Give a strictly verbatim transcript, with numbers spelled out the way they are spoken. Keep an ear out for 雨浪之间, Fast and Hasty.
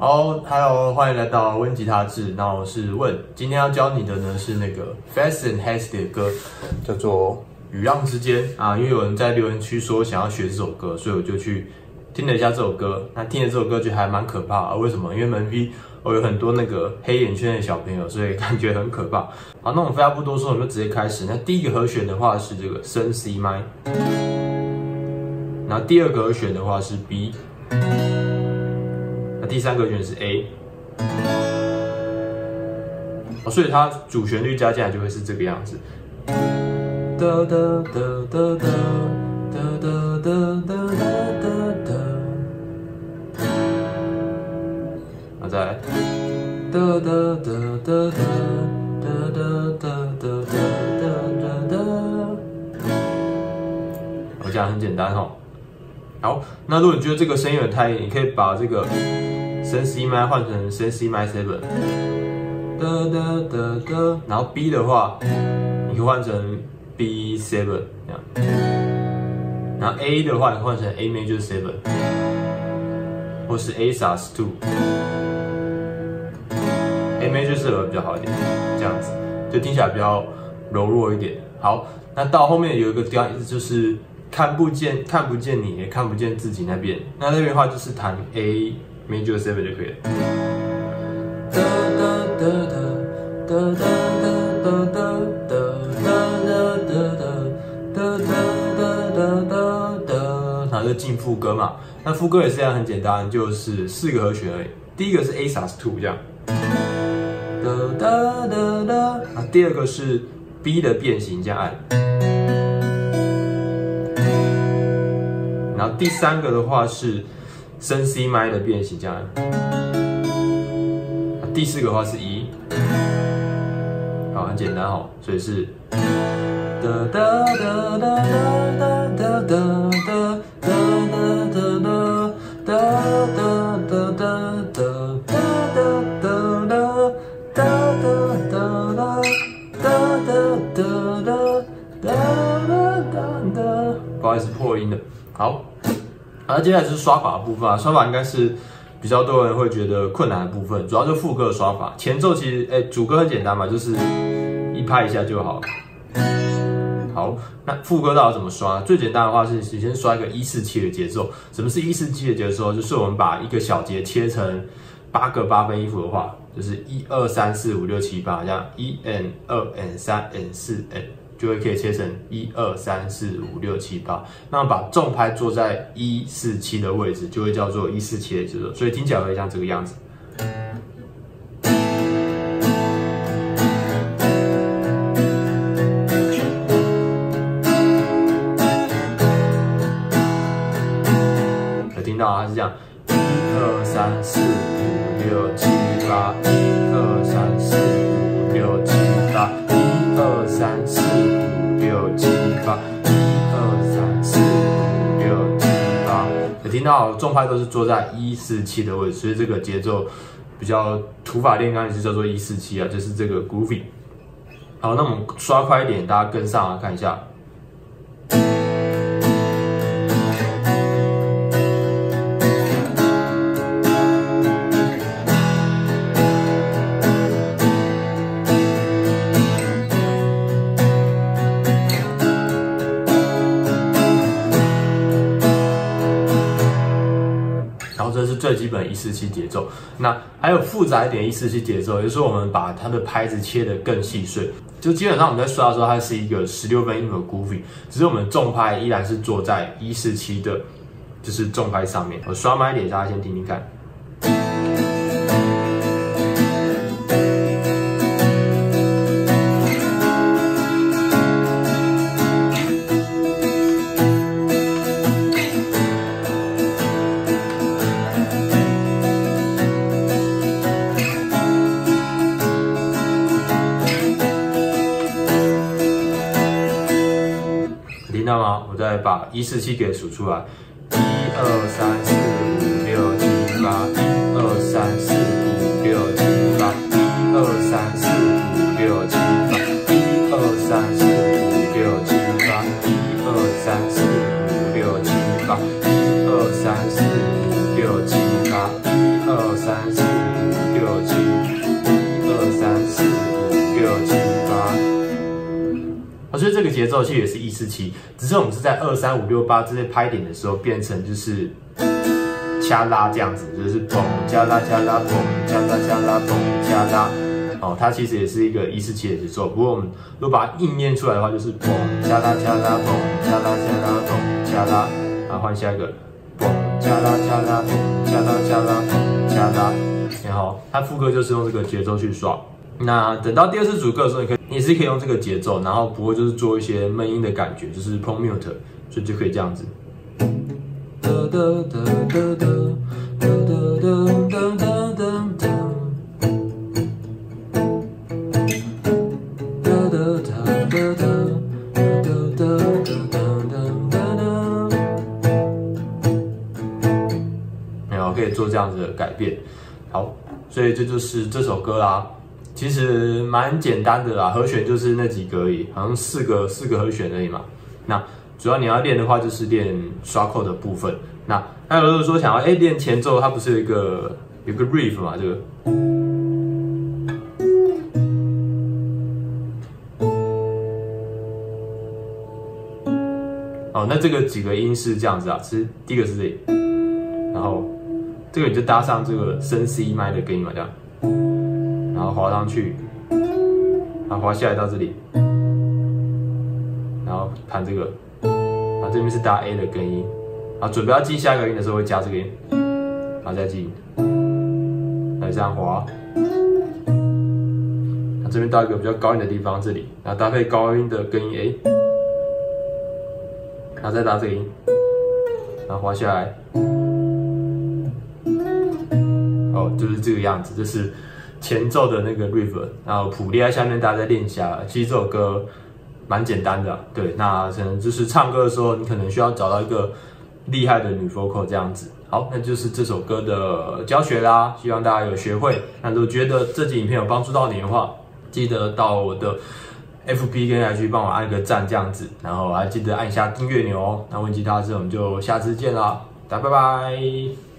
好 ，Hello， 欢迎来到温吉他志。那我是问，今天要教你的呢是那个 Fast and Hasty 的歌，叫做《雨浪之间》啊。因为有人在留言区说想要学这首歌，所以我就去听了一下这首歌。那听了这首歌觉得还蛮可怕啊？为什么？因为门 V 我有很多那个黑眼圈的小朋友，所以感觉很可怕。好，那我们废话不多说，我们就直接开始。那第一个和弦的话是这个升 C 麦，然后第二个和弦的话是 B。 第三个和弦是 A， 哦，所以它主旋律加进来就会是这个样子。然后再来，我这样很简单哦。好，那如果你觉得这个声音有点太硬，你可以把这个 升 C 麦换成升 C 麦 seven， 然后 B 的话，你可以换成 B seven 这样，然后 A 的话，你换成 A major seven， 或是 A sus two，A major seven 比较好一点，这样子就听起来比较柔弱一点。好，那到后面有一个地方就是看不见，看不见你也看不见自己那边，那那边的话就是弹 A major seven 就可以了。然后就进副歌嘛，那副歌也是这样，很简单，就是四个和弦而已。第一个是 A sus two 这样，啊，第二个是 B 的变形这样按，然后第三个的话是 升 C 麦的变形这样，第四个的话是 E， 好，很简单哦，所以是不好意思破音了，好。 然后接下来就是刷法的部分啊，刷法应该是比较多人会觉得困难的部分，主要就副歌的刷法。前奏其实，哎，主歌很简单嘛，就是一拍一下就好了。好，那副歌到底怎么刷？最简单的话是你先刷一个一四七的节奏。什么是一四七的节奏？就是我们把一个小节切成八个八分音符的话，就是一二三四五六七八这样，一 n 二 n 三 n 四 n。 就会可以切成一二三四五六七八，那把重拍做在一四七的位置，就会叫做一四七的节奏，所以听起来会像这个样子。有听到啊？它是这样，一二三四五六七八，一二三四五六七八，一二三四。 听到重拍都是坐在一四七的位置，所以这个节奏比较土法炼钢，也是叫做一四七啊，就是这个 groovy。好，那我们刷快一点，大家跟上啊，看一下。最基本一四七节奏，那还有复杂一点一四七节奏，也就是我们把它的拍子切得更细碎。就基本上我们在刷的时候，它是一个十六分音符的 groovy， 只是我们重拍依然是坐在一四七的，就是重拍上面。我刷慢一点，大家先听听看。 那么我再把一四七给数出来，一二三四五六七八，一二三四五六七八，一二三四五六七八，一二三四五六七八，一二三四五六七八，一二三四五六七八，一二三。节奏器也是一四七，只是我们是在二三五六八这些拍点的时候变成就是掐拉这样子，就是嘣加拉加拉嘣加拉加拉嘣加拉。哦，它其实也是一个一四七的节奏，不过我们如果把它硬念出来的话，就是嘣加拉加拉嘣加拉加拉嘣加拉。啊，换下一个嘣加拉加拉嘣加拉加拉嘣加拉。然后它副歌就是用这个节奏去刷。 那等到第二次主歌的时候，你可以你也是可以用这个节奏，然后不过就是做一些闷音的感觉，就是 pro mute， 所以就可以这样子。没有，可以做这样子的改变。好，所以这就是这首歌啦。 其实蛮简单的啦，和弦就是那几个而已，好像四个四个和弦而已嘛。那主要你要练的话，就是练刷扣的部分。那还有就是说想要哎练前奏，它不是有一个有个 riff 嘛，这个。哦，那这个几个音是这样子啊，其实第一个是这里，然后这个你就搭上这个升 C 麦的根音嘛，这样。 然后滑上去，然后滑下来到这里，然后弹这个，然后这边是搭 A 的根音，然后准备要记下一个音的时候会加这个音，然后再记，来这样滑，然后这边到一个比较高音的地方这里，然后搭配高音的根音 A， 然后再搭这个音，然后滑下来，哦，就是这个样子，这是 前奏的那个 riff， 然后谱列在下面，大家再练一下。其实这首歌蛮简单的、啊，对。那可能就是唱歌的时候，你可能需要找到一个厉害的女 vocal 这样子。好，那就是这首歌的教学啦，希望大家有学会。那如果觉得这集影片有帮助到你的话，记得到我的 F B 跟 I G 帮我按个赞这样子，然后还记得按一下订阅钮哦。那问吉他之后，我们就下次见啦，大家拜拜。